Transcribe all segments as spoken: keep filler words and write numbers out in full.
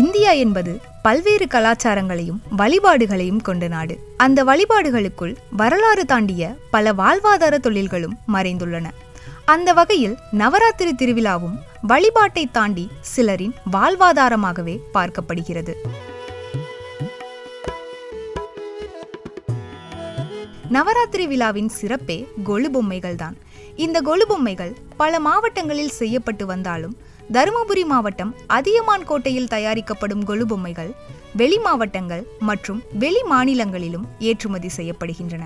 India என்பது பல்வேறு கலாச்சாரங்களையும் வழிபாடுகளையும் கொண்ட நாடு. அந்த வழிபாடுகளுக்குள் வரலாறு தாண்டிய பல வாழ்வாதார தொழில்களும் மறைந்துள்ளன. அந்த வகையில் நவராத்திரி திருவிழாவும் வழிபாட்டை தாண்டி சிலரின் வாழ்வாதாரமாகவே பார்க்கப்படுகிறது. நவராத்திரி விழாவின் சிறப்பே கொலு பொம்மைகள் தான். இந்த கொலு பொம்மைகள் பல மாவட்டங்களில் செய்யப்பட்டு வந்தாலும் தருமபுரி மாவட்டம் அதியமான்கோட்டையில் தயாரிக்கப்படும் கொலு பொம்மைகள் வெளி மாவட்டங்கள் மற்றும் வெளி மாநிலங்களிலும் ஏற்றுமதி செய்யப்படுகின்றன.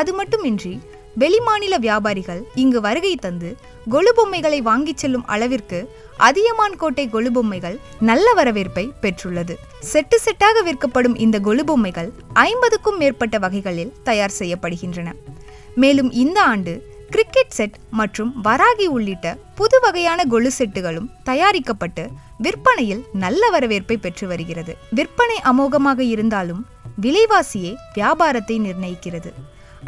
அது மட்டுமின்றி வெளிமாநில வியாபாரிகள் இங்கு வருகை தந்து கொலு பொம்மைகளை வாங்கிச் செல்லும் அளவிற்கு அதியமான்கோட்டை கொலு பொம்மைகள் நல்ல வரவேற்பை பெற்றுள்ளது. செட்டு செட்டாக விற்கப்படும் இந்த கொலு பொம்மைகள் ஐம்பதுக்கும் மேற்பட்ட வகைகளில் தயார் செய்யப்படுகின்றன. மேலும் இந்த ஆண்டு கிரிக்கெட் செட் மற்றும் வராகி உள்ளிட்ட புது வகையான கொலு செட்டுகளும் தயாரிக்கப்பட்டு விற்பனையில் நல்ல வரவேற்பை பெற்று வருகிறது. விற்பனை அமோகமாக இருந்தாலும் விலைவாசியே வியாபாரத்தை நிர்ணயிக்கிறது.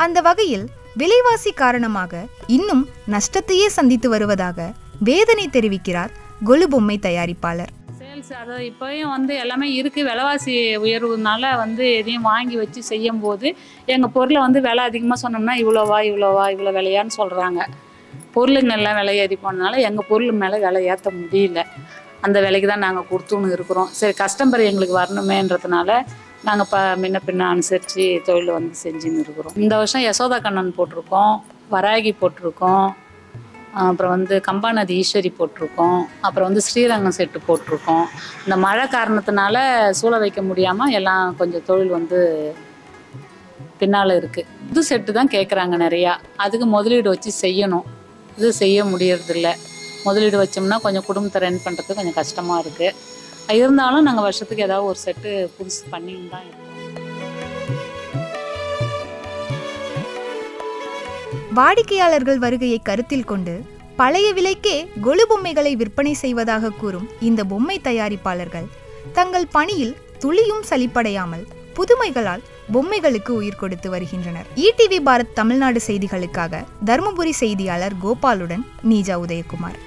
அந்த வகையில் விலைவாசி காரணமாக இன்னும் நஷ்டத்தையே சந்தித்து வருவதாக வேதனை தெரிவிக்கிறார் கொலு பொம்மை தயாரிப்பாளர். சேல்ஸ் அது இப்போயும் வந்து எல்லாமே இருக்குது. விலைவாசி உயர்வுனால வந்து எதையும் வாங்கி வச்சு செய்யும் போது எங்கள் பொருளை வந்து விலை அதிகமாக சொன்னோம்னா இவ்வளோவா இவ்வளோவா இவ்வளோ விலையான்னு சொல்கிறாங்க. பொருளுங்க எல்லாம் விலையேறி போனதுனால எங்கள் பொருள் மேலே விலை ஏற்ற முடியல. அந்த விலைக்கு தான் நாங்கள் கொடுத்துன்னு இருக்கிறோம். சரி, கஸ்டமர் எங்களுக்கு வரணுமேன்றதுனால நாங்கள் இப்போ முன்ன பின்ன அனுசரித்து தொழில் வந்து செஞ்சுன்னு இருக்கிறோம். இந்த வருஷம் யசோதா கண்ணன் போட்டிருக்கோம், வராகி போட்டிருக்கோம், அப்புறம் வந்து கம்பாநதி ஈஸ்வரி போட்டிருக்கோம், அப்புறம் வந்து ஸ்ரீரங்கம் செட்டு போட்டிருக்கோம். இந்த மழை காரணத்தினால சூழ வைக்க முடியாமல் எல்லாம் கொஞ்சம் தொழில் வந்து பின்னால் இருக்குது. புது செட்டு தான் கேட்குறாங்க நிறையா. அதுக்கு முதலீடு வச்சு செய்யணும். இது செய்ய முடியறதில்ல. முதலீடு வச்சோம்னா கொஞ்சம் குடும்பத்தை ரன் பண்ணுறதுக்கு கொஞ்சம் கஷ்டமாக இருக்குது. இருந்தாலும் நாங்கள் வருஷத்துக்கு ஏதாவது ஒரு செட்டு புதுசு பண்ணின்னு தான் இருக்கோம். வாடிக்கையாளர்கள் வருகையை கருத்தில் கொண்டு பழைய விலைக்கே கொலு பொம்மைகளை விற்பனை செய்வதாக கூறும் இந்த பொம்மை தயாரிப்பாளர்கள் தங்கள் பணியில் துளியும் சலிப்படையாமல் புதுமைகளால் பொம்மைகளுக்கு உயிர் கொடுத்து வருகின்றனர். ஈடிவி பாரத் தமிழ்நாடு செய்திகளுக்காக தர்மபுரி செய்தியாளர் கோபாலுடன் நீஜா உதயகுமார்.